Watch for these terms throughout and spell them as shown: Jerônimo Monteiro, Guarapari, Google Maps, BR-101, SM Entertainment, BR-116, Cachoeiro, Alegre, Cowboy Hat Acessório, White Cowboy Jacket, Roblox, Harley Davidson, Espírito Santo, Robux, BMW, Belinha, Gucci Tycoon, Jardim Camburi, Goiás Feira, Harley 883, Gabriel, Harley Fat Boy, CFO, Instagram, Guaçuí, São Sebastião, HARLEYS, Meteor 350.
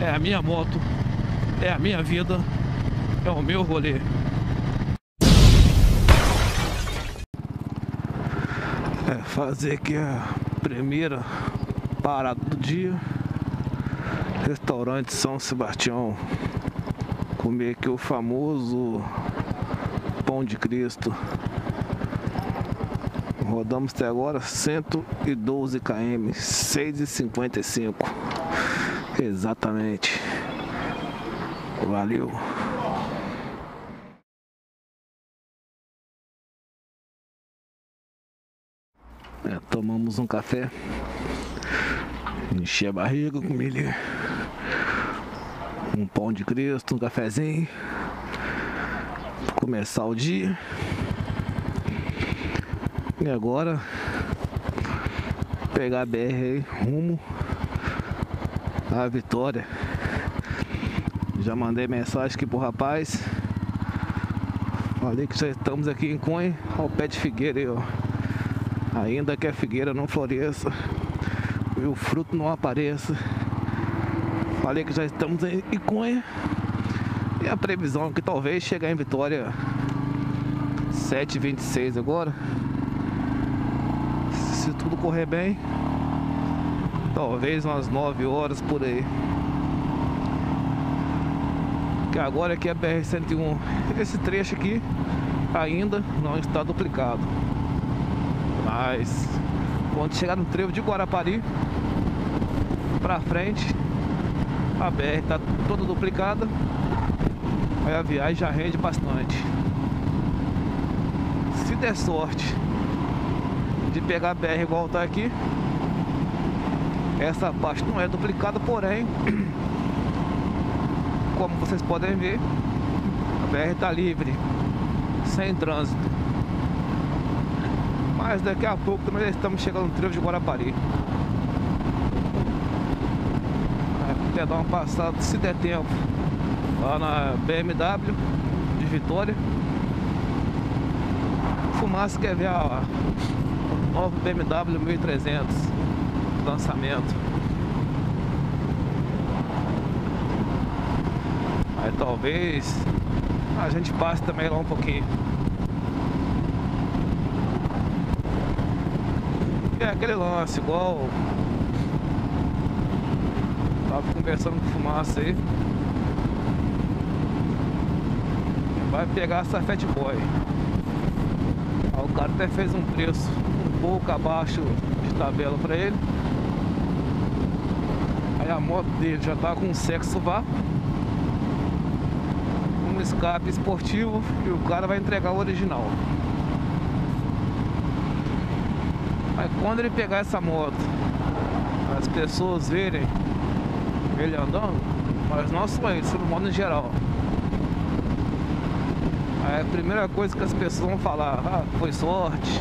é a minha moto, é a minha vida, é o meu rolê. É fazer aqui a primeira parada do dia, restaurante São Sebastião, comer aqui o famoso Pão de Cristo. Rodamos até agora 112 km, 6,55 exatamente. Valeu. É, tomamos um café, enchi a barriga, comi ali um pão de Cristo, um cafezinho, começar o dia. E agora pegar a BR aí, rumo à Vitória. Já mandei mensagem aqui pro rapaz, falei que já estamos aqui em Cunha, ao pé de figueira aí, ó. Ainda que a figueira não floresça e o fruto não apareça, falei que já estamos em Cunha. E a previsão é que talvez chegar em Vitória 7h26 agora. Se tudo correr bem, talvez umas 9 horas por aí. Que agora aqui é a BR-101. Esse trecho aqui ainda não está duplicado, mas quando chegar no trevo de Guarapari pra frente, a BR está toda duplicada, aí a viagem já rende bastante. Se der sorte de pegar a BR e voltar aqui, essa parte não é duplicada, porém, como vocês podem ver, a BR está livre, sem trânsito. Mas daqui a pouco também já estamos chegando no trevo de Guarapari. Vou até dar uma passada, se der tempo, lá na BMW de Vitória. Fumaça quer ver a nova BMW 1300 lançamento. Aí talvez a gente passe também lá um pouquinho. É aquele lance, igual tava conversando com Fumaça aí, vai pegar essa Fat Boy. Aí o cara até fez um preço um pouco abaixo de tabela pra ele. Aí a moto dele já tá com um sexo vá, um escape esportivo, e o cara vai entregar o original. Aí quando ele pegar essa moto, as pessoas verem ele andando, mas não só ele, no modo em geral, aí a primeira coisa que as pessoas vão falar: ah, foi sorte,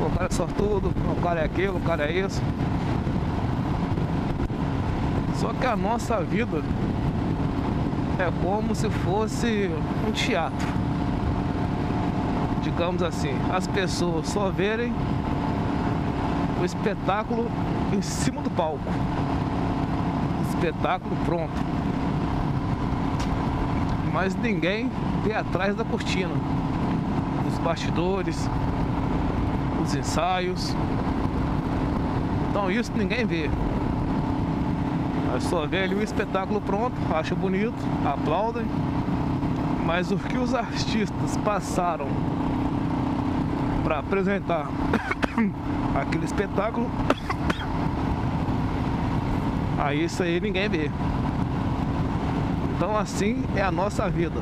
o cara é sortudo, o cara é aquilo, o cara é isso. Só que a nossa vida é como se fosse um teatro, digamos assim. As pessoas só verem o espetáculo em cima do palco, espetáculo pronto, mas ninguém vê atrás da cortina, os bastidores, os ensaios. Então isso ninguém vê, mas só vê ali o espetáculo pronto, acha bonito, aplaudem. Mas o que os artistas passaram para apresentar aquele espetáculo, aí isso aí ninguém vê. Então assim é a nossa vida.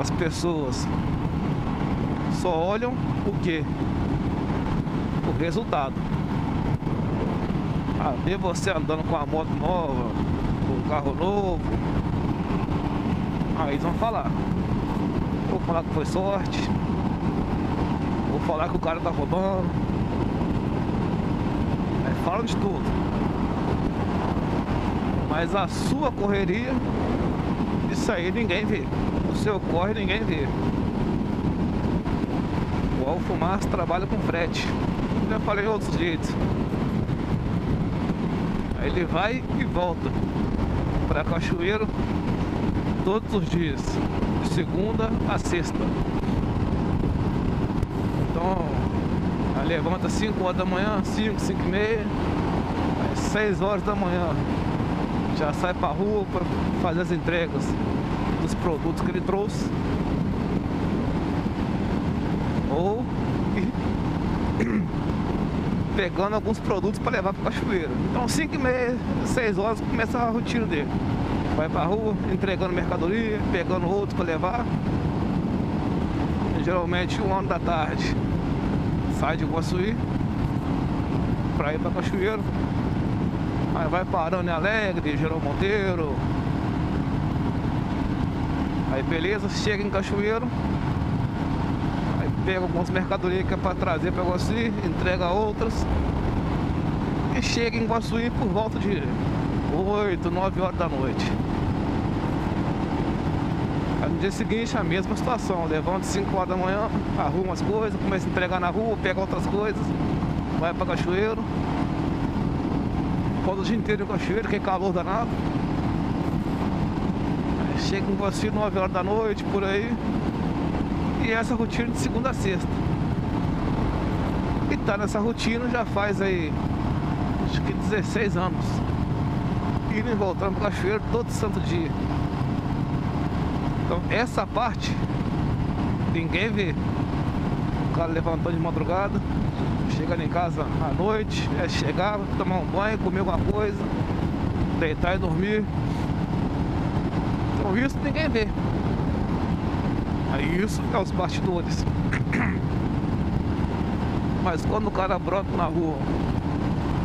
As pessoas só olham o quê? O resultado. Ah, ver você andando com uma moto nova, com um carro novo, aí eles vão falar. Vou falar que foi sorte, vou falar que o cara tá roubando, é, falam de tudo. Mas a sua correria, isso aí ninguém vê, o seu corre ninguém vê. Igual o Fumaça trabalha com frete, já falei outros jeitos. Aí ele vai e volta para Cachoeiro todos os dias, de segunda a sexta. Então, ela levanta 5 horas da manhã, 5 e meia, às 6 horas da manhã já sai para a rua para fazer as entregas dos produtos que ele trouxe, ou pegando alguns produtos para levar para o Cachoeiro. Então 5 e meia, 6 horas começa a rotina dele. Vai para a rua, entregando mercadoria, pegando outros para levar. E, geralmente 1 hora da tarde sai de Guaçuí para ir para Cachoeiro. Aí vai parando em Alegre, Jerônimo Monteiro. Aí beleza, chega em Cachoeiro, pega algumas mercadorias que é para trazer para Guaçuí, entrega outras e chega em Guaçuí por volta de 8, 9 horas da noite. Aí no dia seguinte a mesma situação, levanta 5 horas da manhã, arruma as coisas, começa a entregar na rua, pega outras coisas, vai para Cachoeiro, passa o dia inteiro em Cachoeiro, que é calor danado. Aí chega em Guaçuí 9 horas da noite, por aí. E essa rotina de segunda a sexta. E tá nessa rotina já faz aí acho que 16 anos. Indo e voltando pro Cachoeiro todo santo dia. Então essa parte ninguém vê. O cara levantou de madrugada, chegando em casa à noite, é chegar, tomar um banho, comer alguma coisa, deitar e dormir. Então isso ninguém vê. Isso é os bastidores. Mas quando o cara brota na rua,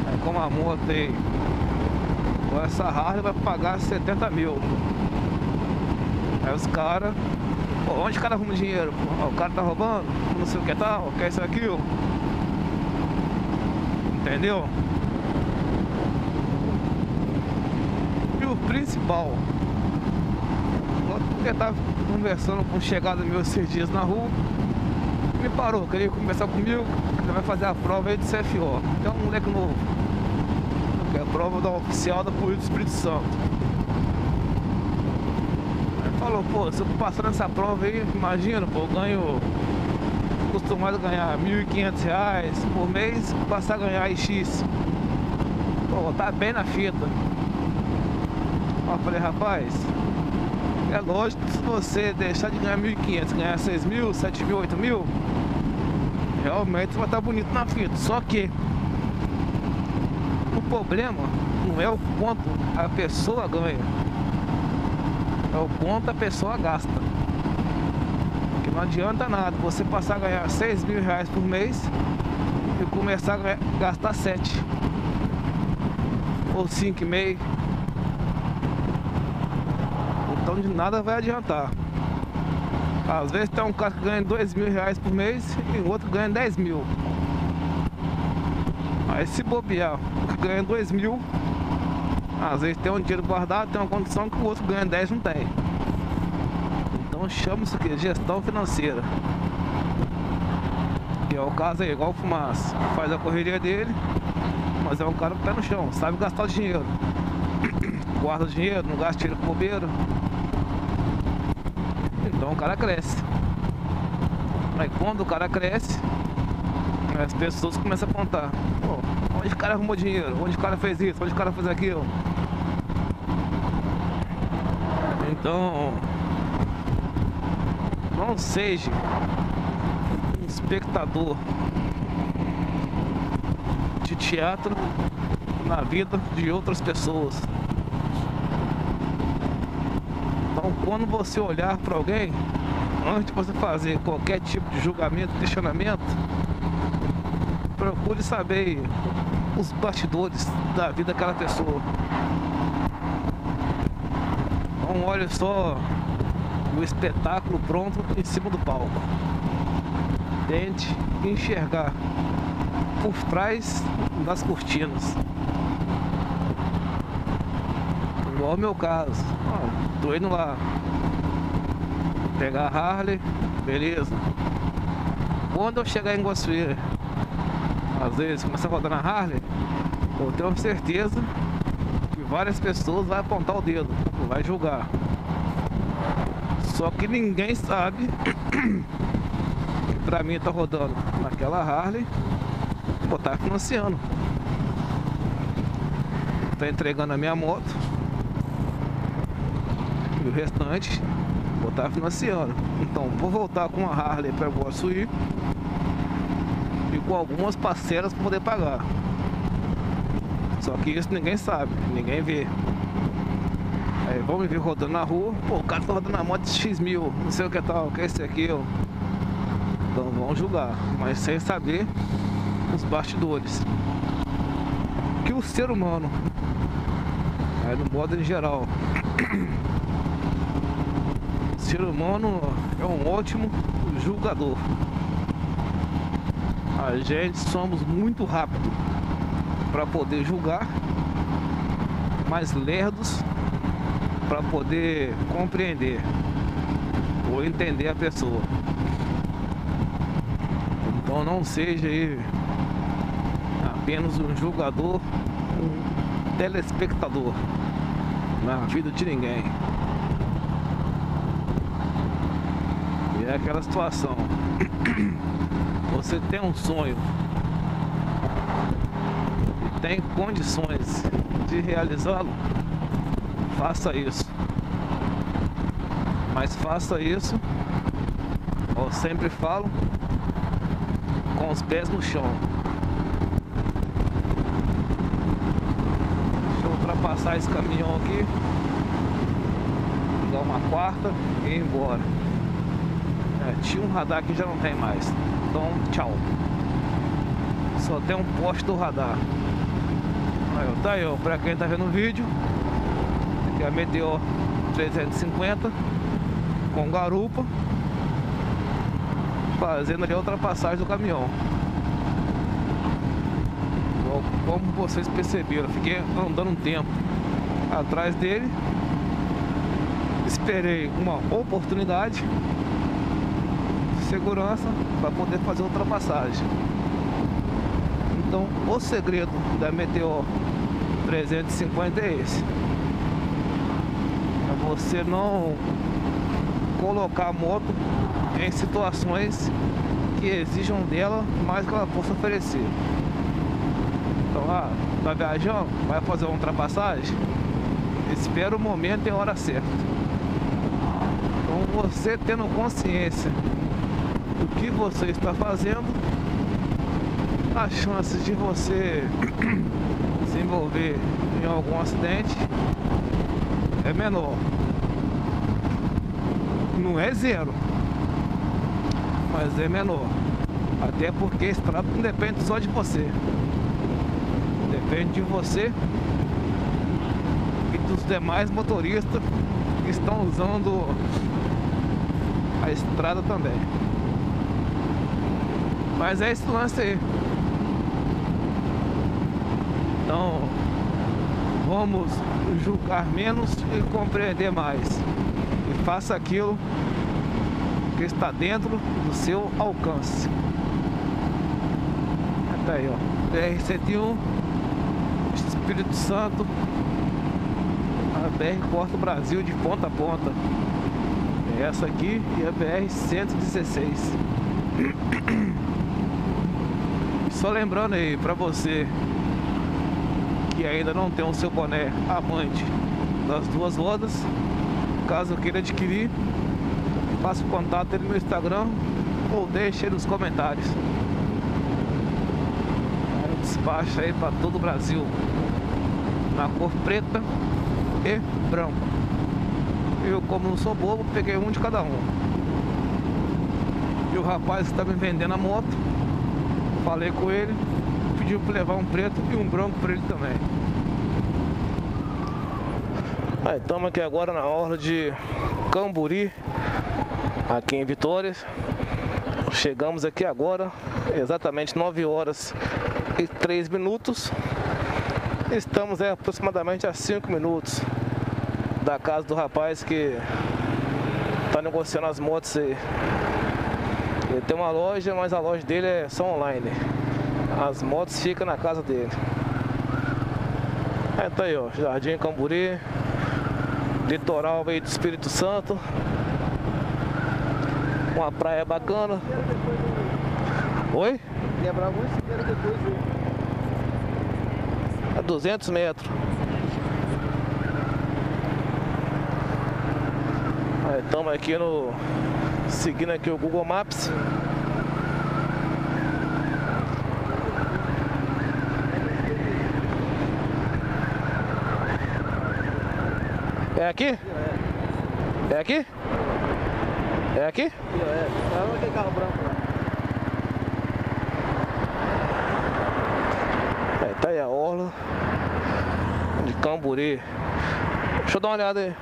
aí como a moto aí, com essa Harley vai pagar 70 mil. Aí os caras, onde o cara arruma dinheiro? Ó, o cara tá roubando, não sei o que tal, quer isso aqui, ó. Entendeu? E o principal, porque tava conversando com um chegado meu esses dias na rua, me parou, queria conversar comigo, ele vai fazer a prova aí de CFO. Tem um moleque novo, que é a prova da oficial da Polícia do Espírito Santo. Ele falou, pô, se eu passar nessa prova aí, imagina, pô, eu ganho, acostumado a ganhar R$1.500 por mês, passar a ganhar X. Pô, tá bem na fita. Eu falei, rapaz, é lógico que se você deixar de ganhar 1.500, ganhar 6.000, 7.000, 8.000, realmente vai estar bonito na fita. Só que o problema não é o quanto a pessoa ganha, é o quanto a pessoa gasta. Porque não adianta nada você passar a ganhar R$6.000 por mês e começar a gastar 7 ou 5,5. Então de nada vai adiantar. Às vezes tem um cara que ganha R$2.000 por mês e o outro ganha 10 mil. Aí se bobear, o que ganha 2 mil, às vezes tem um dinheiro guardado, tem uma condição que o outro ganha 10 não tem. Então chama isso aqui de gestão financeira. Que é o caso aí, igual o Fumaça, faz a correria dele, mas é um cara com o pé no chão, sabe gastar o dinheiro. Guarda o dinheiro, não gasta dinheiro com bobeira. Então o cara cresce. Aí quando o cara cresce, as pessoas começam a apontar. Oh, onde o cara arrumou dinheiro? Onde o cara fez isso? Onde o cara fez aquilo? Então, não seja um espectador de teatro na vida de outras pessoas. Quando você olhar para alguém, antes de você fazer qualquer tipo de julgamento, questionamento, procure saber os bastidores da vida daquela pessoa. Não olhe só o espetáculo pronto em cima do palco. Tente enxergar por trás das cortinas. Igual o meu caso, tô indo lá pegar a Harley, beleza. Quando eu chegar em Goiás Feira, às vezes começar a rodar na Harley, eu tenho certeza várias pessoas vai apontar o dedo, vai julgar. Só que ninguém sabe que pra mim tá rodando naquela Harley, pô, tá financiando. Tá entregando a minha moto e o restante vou estar financiando. Então vou voltar com a Harley para Guaçuí e com algumas parcelas para poder pagar. Só que isso ninguém sabe, ninguém vê. Aí vão me ver rodando na rua, pô, o cara tá rodando na moto X mil, não sei o que tal, o que é esse aqui, ó. Então vão julgar, mas sem saber os bastidores que o ser humano, aí no modo em geral, o ser humano é um ótimo julgador. A gente somos muito rápido para poder julgar, mas lerdos para poder compreender ou entender a pessoa. Então não seja aí apenas um julgador, um telespectador na vida de ninguém. E é aquela situação, você tem um sonho e tem condições de realizá-lo, faça isso. Mas faça isso, eu sempre falo, com os pés no chão. Passar esse caminhão aqui, dar uma quarta e ir embora. É, tinha um radar que já não tem mais, então tchau. Só tem um poste do radar. Aí, tá aí, ó, pra quem tá vendo o vídeo, aqui é a Meteor 350 com garupa, fazendo ali a ultrapassagem do caminhão. Como vocês perceberam, fiquei andando um tempo atrás dele, esperei uma oportunidade de segurança para poder fazer a ultrapassagem. Então o segredo da Meteor 350 é esse: é você não colocar a moto em situações que exijam dela mais que ela possa oferecer. Então, ah, tá viajando, vai fazer uma ultrapassagem, espera o momento e a hora certa. Então você tendo consciência do que você está fazendo, a chance de você se envolver em algum acidente é menor. Não é zero, mas é menor. Até porque esse trato não depende só de você, depende de você e dos demais motoristas que estão usando a estrada também. Mas é esse lance aí. Então vamos julgar menos e compreender mais. E faça aquilo que está dentro do seu alcance. Até aí, ó, BR-101, Espírito Santo, a BR corta o Brasil de ponta a ponta. É essa aqui e a BR-116. Só lembrando aí, pra você que ainda não tem o seu boné amante das duas rodas, caso queira adquirir, faça o contato aí no meu Instagram ou deixe aí nos comentários. Eu despacho aí pra todo o Brasil na cor preta e branco. Eu, como não sou bobo, peguei um de cada um. E o rapaz que estava me vendendo a moto, falei com ele, pediu para levar um preto e um branco para ele também. Aí, estamos aqui agora na orla de Camburi, aqui em Vitória. Chegamos aqui agora, exatamente 9h03. Estamos aproximadamente a 5 minutos da casa do rapaz que está negociando as motos aí. Ele tem uma loja, mas a loja dele é só online. As motos ficam na casa dele. É, tá aí, ó, Jardim Camburi, litoral aí do Espírito Santo. Uma praia bacana. Oi? Quebrar alguns depois, a 200 metros. Aí estamos aqui no... seguindo aqui o Google Maps. É aqui? É aqui? É aqui? É carro branco lá. Tá aí a orla de Camburi. Deixa eu dar uma olhada aí.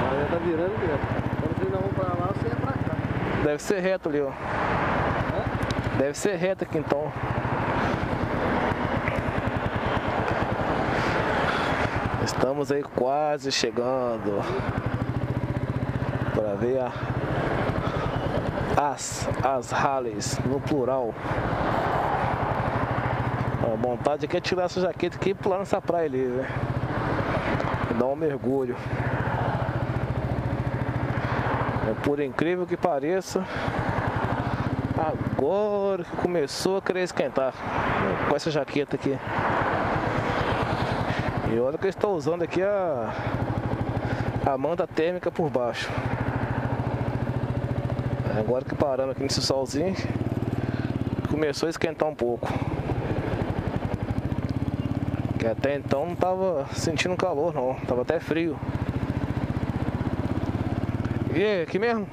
Ah, já tá virando direto. Quando vocês não vão pra lá, você é pra cá. Deve ser reto ali, ó. É? Deve ser reto aqui então. Estamos aí quase chegando para ver as Harleys no plural. A vontade aqui é tirar essa jaqueta aqui e pular nessa praia ali, né? Dar um mergulho. Por incrível que pareça, agora que começou a querer esquentar com essa jaqueta aqui. E olha que eu estou usando aqui a manta térmica por baixo. Agora que paramos aqui nesse solzinho, começou a esquentar um pouco. Que até então não estava sentindo calor não, estava até frio. E aqui mesmo?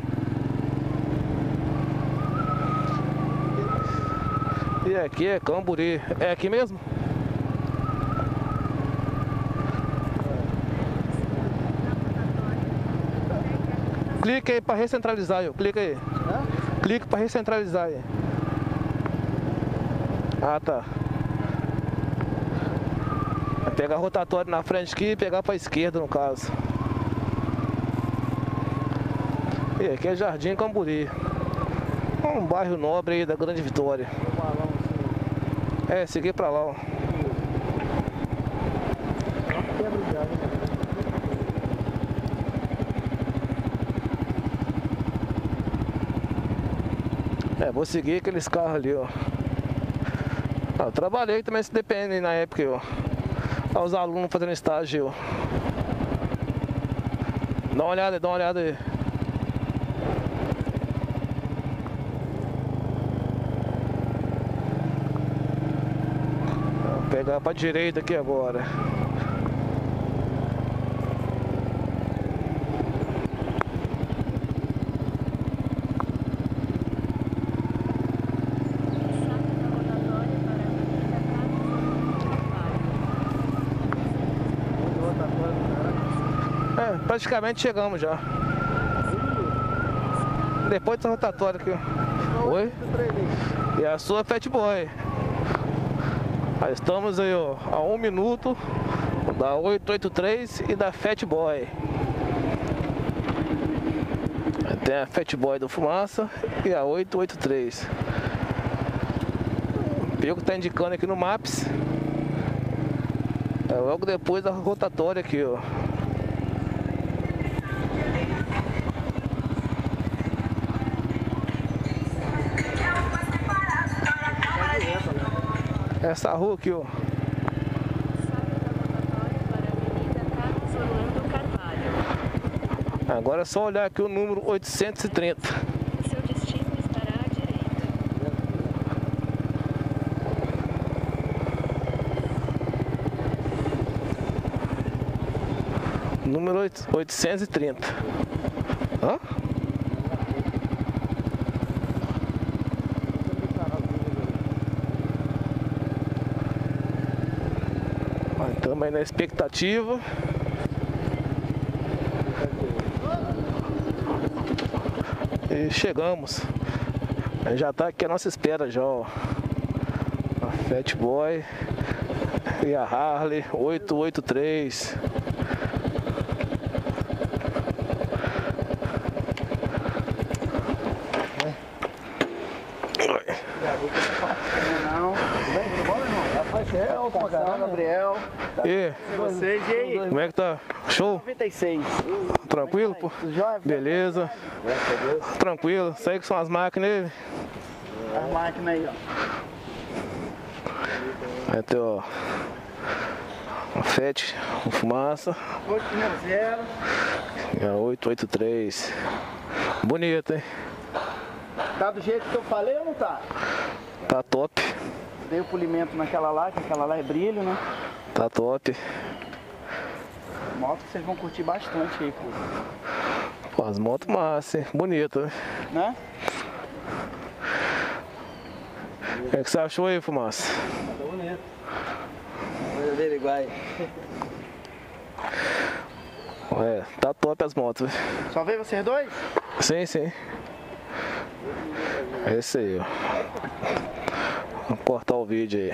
E aqui é Camburi, é aqui mesmo? Clique aí para recentralizar, aí, clica aí. Hã? Clique para recentralizar aí. Ah, tá. Vai pegar rotatório na frente aqui e pegar para esquerda, no caso. E aqui é Jardim Camburi. Um bairro nobre aí da Grande Vitória. É, seguir para lá, ó. É, vou seguir aqueles carros ali, ó. Ah, eu trabalhei também se depende na época, ó. Ah, os alunos fazendo estágio, ó. Dá uma olhada aí. Vou pegar pra direita aqui agora. Praticamente chegamos já. Depois dessa rotatória aqui. Oi? E a sua Fat Boy. Aí estamos aí, ó, a 1 minuto da 883 e da Fat Boy. Tem a Fat Boy do Fumaça e a 883. Pelo que tá indicando aqui no Maps. É logo depois da rotatória aqui, ó. Essa rua aqui, ó. Agora é só olhar aqui o número 830. Seu destino estará à direita. Número 830. Hã? Também na expectativa. E chegamos. Já tá aqui a nossa espera já, ó. A Fat Boy e a Harley 883. Gabriel. Gabriel. E vocês, e aí? Como é que tá? Show? 96. Tranquilo, pô? Beleza. Tranquilo. Isso aí que são as máquinas aí. As máquinas aí, ó. Vai ter, ó, uma FET, uma fumaça. 890. 883. Bonito, hein? Tá do jeito que eu falei ou não tá? Tá top. Dei o polimento naquela lá, que aquela lá é brilho, né? Tá top. Moto que vocês vão curtir bastante aí, pô. Pô, as motos massa, hein? Bonito, né? Né? O que você achou aí, Fumaça? Tá bonito. Coisa dele igual. É, tá top as motos. Só veio vocês dois? Sim, sim. Esse aí, ó. Vou cortar o vídeo aí.